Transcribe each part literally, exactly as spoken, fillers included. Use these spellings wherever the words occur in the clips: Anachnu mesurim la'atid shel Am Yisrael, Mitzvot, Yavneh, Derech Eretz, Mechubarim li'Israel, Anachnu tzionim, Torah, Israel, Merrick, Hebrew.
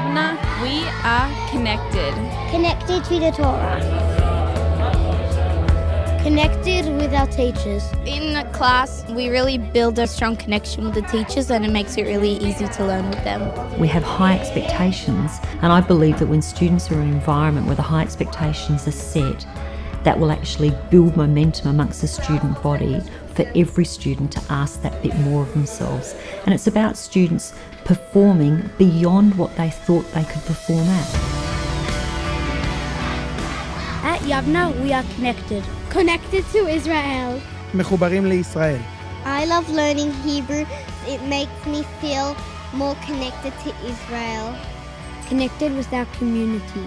Yavneh, we are connected. Connected to the Torah. Connected with our teachers. In the class, we really build a strong connection with the teachers, and it makes it really easy to learn with them. We have high expectations, and I believe that when students are in an environment where the high expectations are set, that will actually build momentum amongst the student body for every student to ask that bit more of themselves. And it's about students performing beyond what they thought they could perform at. At Yavneh, we are connected. Connected to Israel. Mechubarim li'Israel. I love learning Hebrew. It makes me feel more connected to Israel. Connected with our community.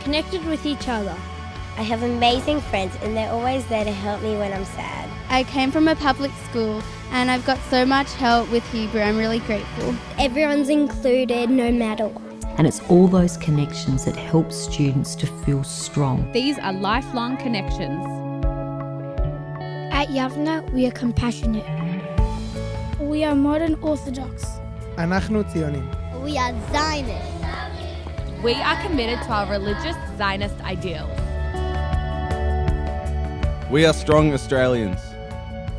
Connected with each other. I have amazing friends, and they're always there to help me when I'm sad. I came from a public school, and I've got so much help with Hebrew. I'm really grateful. Everyone's included, no matter what. And it's all those connections that help students to feel strong. These are lifelong connections. At Yavneh, we are compassionate. We are modern Orthodox. Anachnu tzionim. We are Zionists. We are committed to our religious Zionist ideals. We are strong Australians.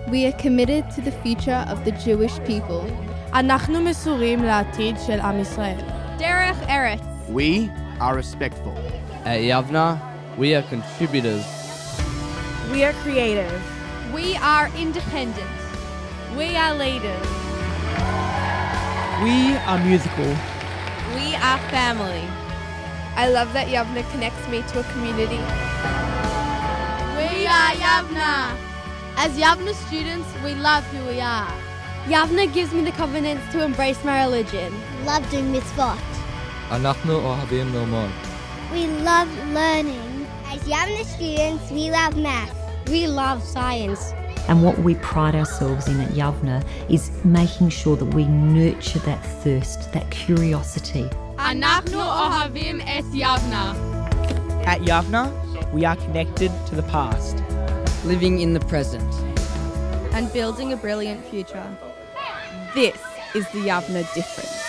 We are committed to the future of the Jewish people. Anachnu mesurim la'atid shel Am Yisrael. Derech Eretz. We are respectful. At Yavneh, we are contributors. We are creative. We are independent. We are leaders. We are musical. We are family. I love that Yavneh connects me to a community. We are Yavneh. As Yavneh students, we love who we are. Yavneh gives me the confidence to embrace my religion. Love doing Mitzvot. Anachnu ohavim lomod. We love learning. As Yavneh students, we love math. We love science. And what we pride ourselves in at Yavneh is making sure that we nurture that thirst, that curiosity. Anachnu ohavim es Yavneh. At Yavneh, we are connected to the past, living in the present, and building a brilliant future. This is the Yavneh difference.